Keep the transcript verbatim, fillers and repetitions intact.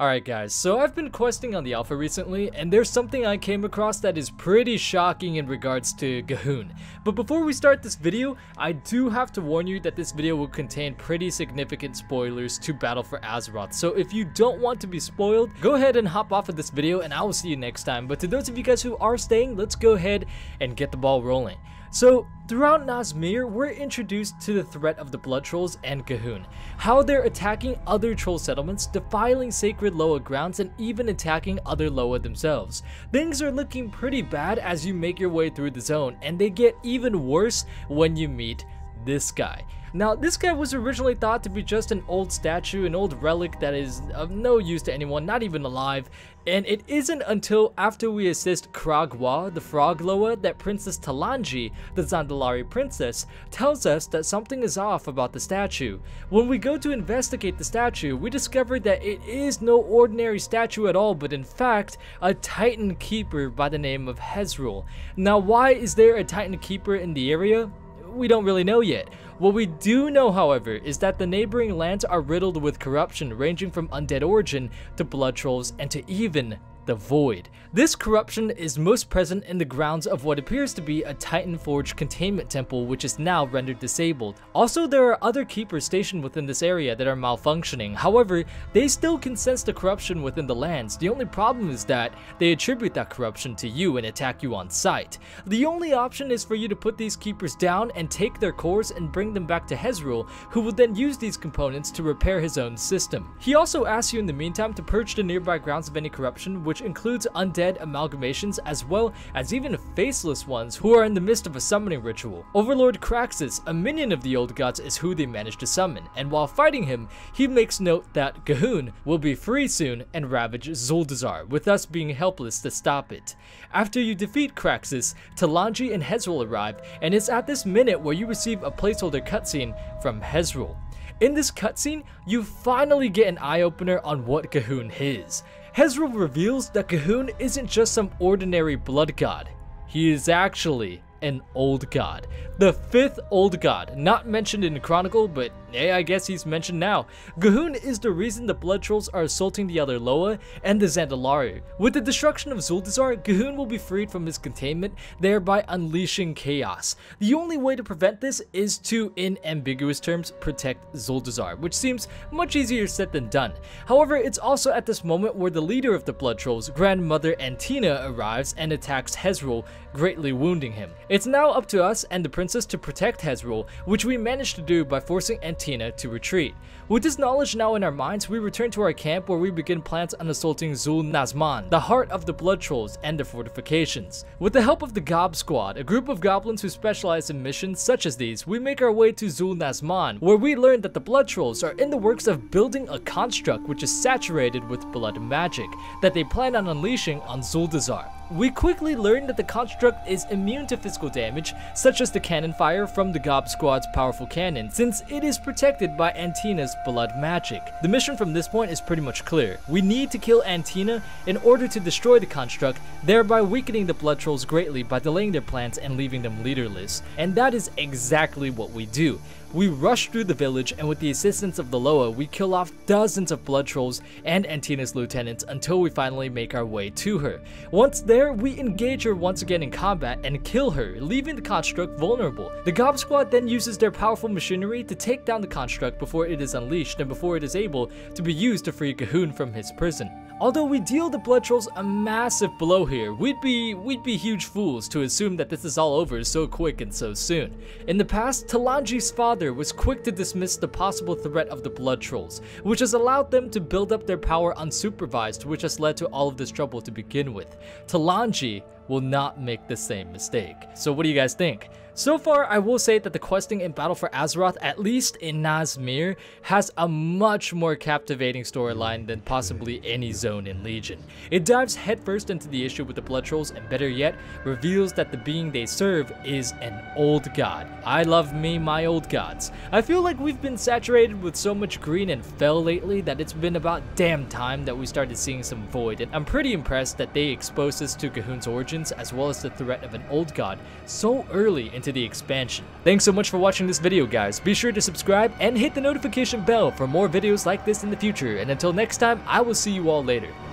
Alright guys, so I've been questing on the alpha recently, and there's something I came across that is pretty shocking in regards to G'huun. But before we start this video, I do have to warn you that this video will contain pretty significant spoilers to Battle for Azeroth. So if you don't want to be spoiled, go ahead and hop off of this video and I will see you next time. But to those of you guys who are staying, let's go ahead and get the ball rolling. So, throughout Nazmir, we're introduced to the threat of the Blood Trolls and G'huun, how they're attacking other troll settlements, defiling sacred Loa grounds, and even attacking other Loa themselves. Things are looking pretty bad as you make your way through the zone, and they get even worse when you meet this guy. Now, this guy was originally thought to be just an old statue, an old relic that is of no use to anyone, not even alive, and it isn't until after we assist Kragwa, the Frog Loa, that Princess Talanji, the Zandalari princess, tells us that something is off about the statue. When we go to investigate the statue, we discover that it is no ordinary statue at all, but in fact, a Titan Keeper by the name of Hezrul. Now, why is there a Titan Keeper in the area? We don't really know yet. What we do know, however, is that the neighboring lands are riddled with corruption ranging from undead origin to blood trolls and to even the void. This corruption is most present in the grounds of what appears to be a Titanforged Containment Temple, which is now rendered disabled. Also, there are other keepers stationed within this area that are malfunctioning. However, they still can sense the corruption within the lands. The only problem is that they attribute that corruption to you and attack you on sight. The only option is for you to put these keepers down and take their cores and bring them back to Hezrul, who will then use these components to repair his own system. He also asks you in the meantime to purge the nearby grounds of any corruption, which Which includes undead amalgamations as well as even faceless ones who are in the midst of a summoning ritual. Overlord Craxus, a minion of the Old Gods, is who they managed to summon, and while fighting him, he makes note that G'huun will be free soon and ravage Zuldazar, with us being helpless to stop it. After you defeat Craxus, Talanji and Hezrul arrive, and it's at this minute where you receive a placeholder cutscene from Hezrul. In this cutscene, you finally get an eye-opener on what G'huun is. Hezrul reveals that G'huun isn't just some ordinary blood god. He is actually an old god. The fifth old god, not mentioned in the Chronicle, but hey, I guess he's mentioned now. G'huun is the reason the Blood Trolls are assaulting the other Loa and the Zandalari. With the destruction of Zuldazar, G'huun will be freed from his containment, thereby unleashing chaos. The only way to prevent this is to, in ambiguous terms, protect Zuldazar, which seems much easier said than done. However, it's also at this moment where the leader of the Blood Trolls, Grandmother Antina, arrives and attacks Hezrul, greatly wounding him. It's now up to us and the princess to protect Hezrul, which we managed to do by forcing Antina to retreat. With this knowledge now in our minds, we return to our camp where we begin plans on assaulting Zul Nazman, the heart of the Blood Trolls and their fortifications. With the help of the Gob Squad, a group of goblins who specialize in missions such as these, we make our way to Zul Nazman, where we learn that the Blood Trolls are in the works of building a construct which is saturated with blood magic that they plan on unleashing on Zuldazar. We quickly learn that the construct is immune to physical damage, such as the cannon fire from the Gob Squad's powerful cannon, since it is protected by Antina's blood magic. The mission from this point is pretty much clear. We need to kill Antina in order to destroy the construct, thereby weakening the Blood Trolls greatly by delaying their plans and leaving them leaderless. And that is exactly what we do. We rush through the village, and with the assistance of the Loa, we kill off dozens of Blood Trolls and Antina's lieutenants until we finally make our way to her. Once there, we engage her once again in combat and kill her, leaving the construct vulnerable. The Gob Squad then uses their powerful machinery to take down the construct before it is unleashed and before it is able to be used to free G'huun from his prison. Although we deal the Blood Trolls a massive blow here, we'd be we'd be huge fools to assume that this is all over so quick and so soon. In the past, Talanji's father was quick to dismiss the possible threat of the Blood Trolls, which has allowed them to build up their power unsupervised, which has led to all of this trouble to begin with. Talanji will not make the same mistake. So what do you guys think? So far, I will say that the questing in Battle for Azeroth, at least in Nazmir, has a much more captivating storyline than possibly any zone in Legion. It dives headfirst into the issue with the Blood Trolls, and better yet, reveals that the being they serve is an old god. I love me my old gods. I feel like we've been saturated with so much green and fell lately that it's been about damn time that we started seeing some void, and I'm pretty impressed that they exposed us to G'huun's origin agents as well as the threat of an Old God so early into the expansion. Thanks so much for watching this video, guys. Be sure to subscribe and hit the notification bell for more videos like this in the future, and until next time, I will see you all later.